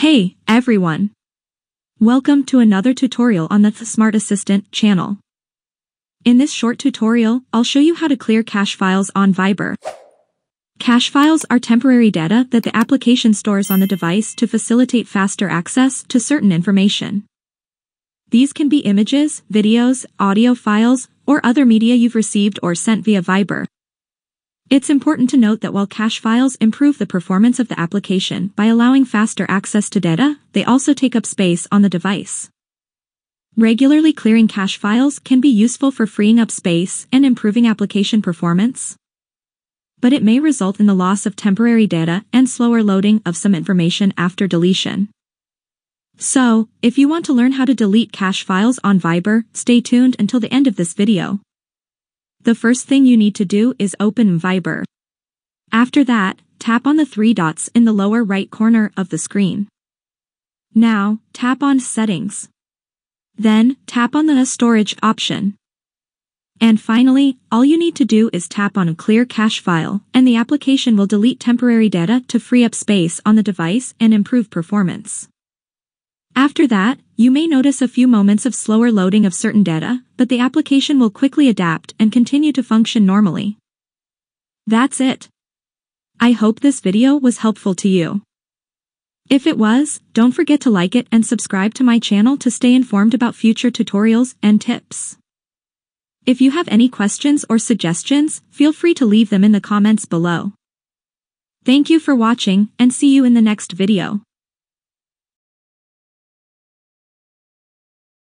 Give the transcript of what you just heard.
Hey, everyone! Welcome to another tutorial on the Smart Assistant channel. In this short tutorial, I'll show you how to clear cache files on Viber. Cache files are temporary data that the application stores on the device to facilitate faster access to certain information. These can be images, videos, audio files, or other media you've received or sent via Viber. It's important to note that while cache files improve the performance of the application by allowing faster access to data, they also take up space on the device. Regularly clearing cache files can be useful for freeing up space and improving application performance, but it may result in the loss of temporary data and slower loading of some information after deletion. So, if you want to learn how to delete cache files on Viber, stay tuned until the end of this video. The first thing you need to do is open Viber. After that, tap on the three dots in the lower right corner of the screen. Now, tap on Settings. Then, tap on the Storage option. And finally, all you need to do is tap on Clear Cache File, and the application will delete temporary data to free up space on the device and improve performance. After that, you may notice a few moments of slower loading of certain data, but the application will quickly adapt and continue to function normally. That's it. I hope this video was helpful to you. If it was, don't forget to like it and subscribe to my channel to stay informed about future tutorials and tips. If you have any questions or suggestions, feel free to leave them in the comments below. Thank you for watching and see you in the next video.